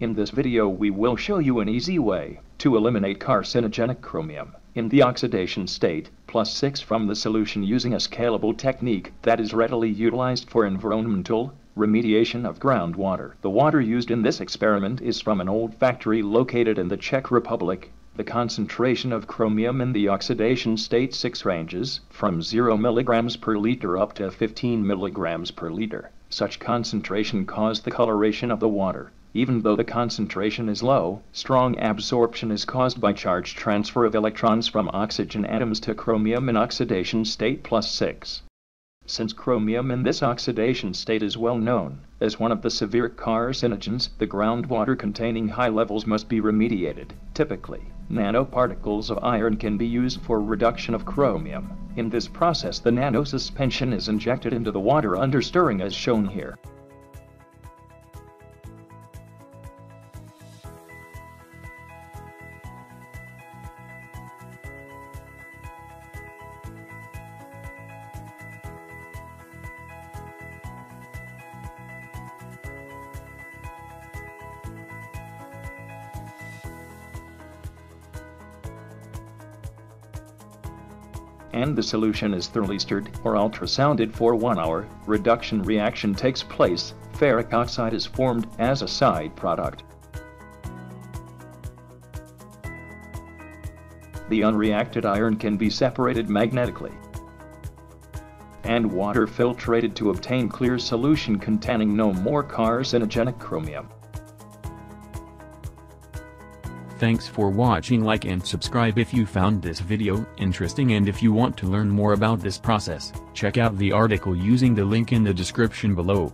In this video we will show you an easy way to eliminate carcinogenic chromium in the oxidation state +6 from the solution using a scalable technique that is readily utilized for environmental remediation of groundwater. The water used in this experiment is from an old factory located in the Czech Republic. The concentration of chromium in the oxidation state 6 ranges from 0 mg per liter up to 15 mg per liter. Such concentration caused the coloration of the water. Even though the concentration is low, strong absorption is caused by charge transfer of electrons from oxygen atoms to chromium in oxidation state +6. Since chromium in this oxidation state is well known as one of the severe carcinogens, the groundwater containing high levels must be remediated. Typically, nanoparticles of iron can be used for reduction of chromium. In this process, the nanosuspension is injected into the water under stirring as shown here. And the solution is thoroughly stirred or ultrasounded for 1 hour. Reduction reaction takes place, ferric oxide is formed as a side product. The unreacted iron can be separated magnetically, and water filtrated to obtain clear solution containing no more carcinogenic chromium. Thanks for watching. Like and subscribe if you found this video interesting, and if you want to learn more about this process, check out the article using the link in the description below.